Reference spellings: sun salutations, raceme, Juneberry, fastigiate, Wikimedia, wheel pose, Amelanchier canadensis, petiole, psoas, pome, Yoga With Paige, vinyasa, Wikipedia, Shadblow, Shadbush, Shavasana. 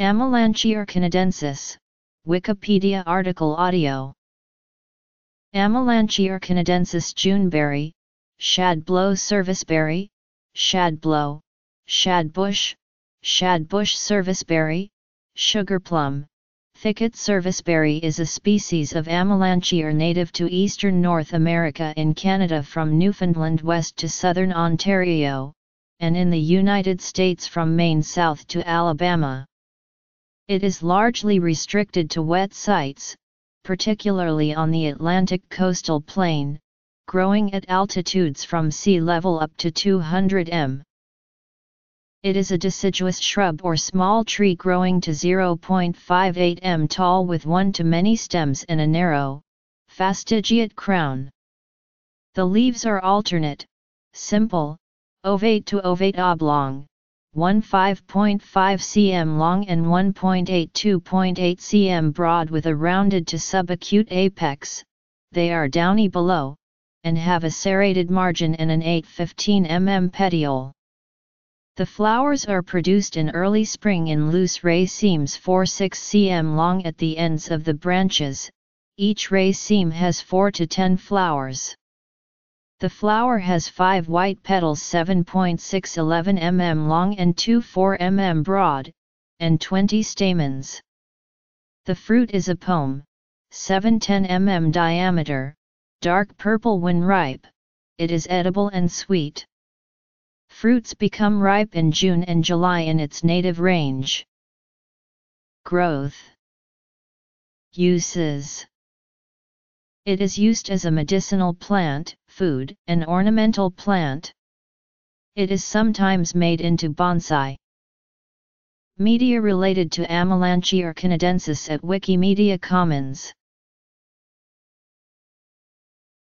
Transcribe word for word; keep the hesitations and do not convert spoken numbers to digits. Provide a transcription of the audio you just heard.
Amelanchier canadensis, Wikipedia article audio. Amelanchier canadensis Juneberry, Shadblow serviceberry, Shadblow, Shadbush, Shadbush serviceberry, Sugarplum, Thicket serviceberry is a species of Amelanchier native to eastern North America in Canada from Newfoundland west to southern Ontario, and in the United States from Maine south to Alabama. It is largely restricted to wet sites, particularly on the Atlantic coastal plain, growing at altitudes from sea level up to two hundred meters. It is a deciduous shrub or small tree growing to zero point five eight meters tall with one to many stems and a narrow, fastigiate crown. The leaves are alternate, simple, ovate to ovate oblong, fifteen point five centimeters long and one point eight to two point eight centimeters broad with a rounded to subacute apex. They are downy below, and have a serrated margin and an eight to fifteen millimeter petiole. The flowers are produced in early spring in loose racemes four to six centimeters long at the ends of the branches. Each raceme has four to ten flowers. The flower has five white petals seven point six one one millimeters long and two to four millimeters broad, and twenty stamens. The fruit is a pome, seven to ten millimeters diameter, dark purple when ripe. It is edible and sweet. Fruits become ripe in June and July in its native range. Growth. Uses. It is used as a medicinal plant, food, and ornamental plant. It is sometimes made into bonsai. Media related to Amelanchier canadensis at Wikimedia Commons.